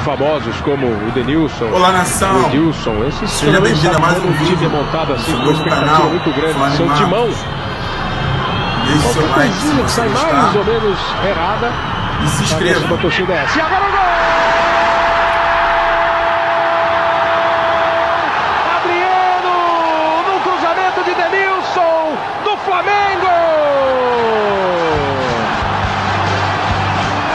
famosos como o Denilson, olá, nação. O Denilson, esses seja bem-vindo a mais um vídeo montado assim, com expectativa muito grande, são Timão. Qualquer coisinha que sai mais ou menos errada, e se inscreva na torcida S. E agora o gol! Adriano, no cruzamento de Denilson, do Flamengo!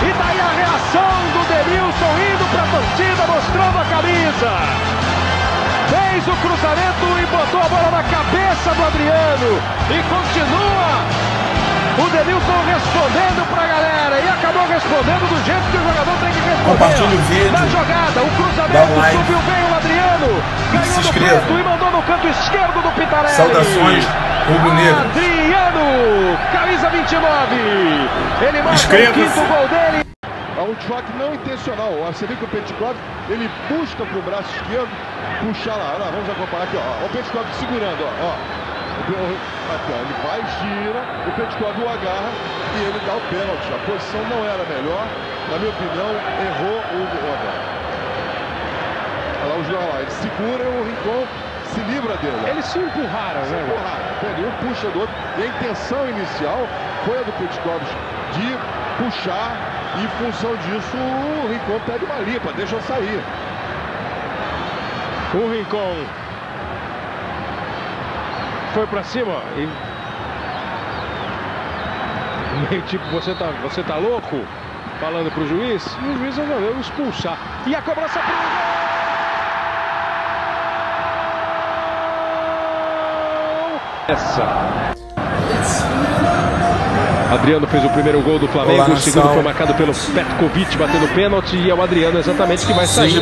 E daí a reação do Denilson indo para a torcida, mostrando a camisa. Fez o cruzamento e botou a bola na cabeça do Adriano. E continua o Denilson respondendo pra galera, e acabou respondendo do jeito que o jogador tem que responder. Compartilha o vídeo da jogada, o cruzamento um like. Subiu bem o Adriano, ganhou se do preto e mandou no canto esquerdo do Pitarelli. Saudações, rubro-negro. Adriano, camisa 29, ele marca o quinto gol dele. É um choque não intencional, você vê que o Petkovic, ele busca pro braço esquerdo, puxa lá, olha, vamos acompanhar aqui, ó, o Petkovic segurando, ó. Ele vai, gira, o Petkovic o agarra e ele dá o pênalti. A posição não era melhor, na minha opinião, errou o Roberto. Olha lá o João lá, ele segura e o Rincon se livra dele. Eles se empurraram, né? Se empurraram, entendeu? Um puxa do outro. E a intenção inicial foi a do Petkovic de puxar e, em função disso, o Rincon pede uma limpa, deixa sair. O Rincon foi pra cima e meio tipo, você tá louco? Falando pro juiz, e o juiz resolveu expulsar. E a cobrança pro gol! Adriano fez o primeiro gol do Flamengo. Olá, o segundo foi marcado pelo Petkovic, batendo pênalti. E é o Adriano exatamente que vai sair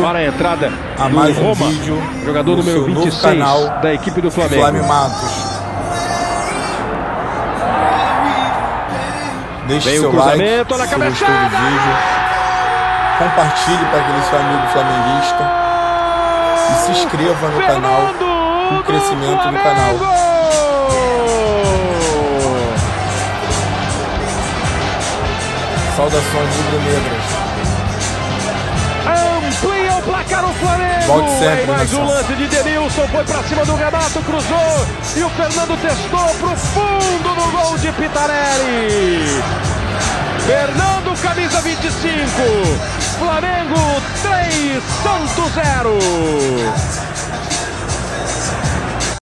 para a entrada a do mais Roma, um jogador número 26 canal, da equipe do Flamengo. Matos. Deixe bem seu o cruzamento, like, se gostou do vídeo. Compartilhe para aquele seu amigo flamenguista. E se inscreva no Fernando canal, o crescimento do canal. Saudações rubro-negras. Amplia o placar o Flamengo. Volte sempre, mais um lance de Denilson, foi pra cima do Renato, cruzou e o Fernando testou pro fundo do gol de Pitarelli. Fernando, camisa 25. Flamengo 3, Santos 0.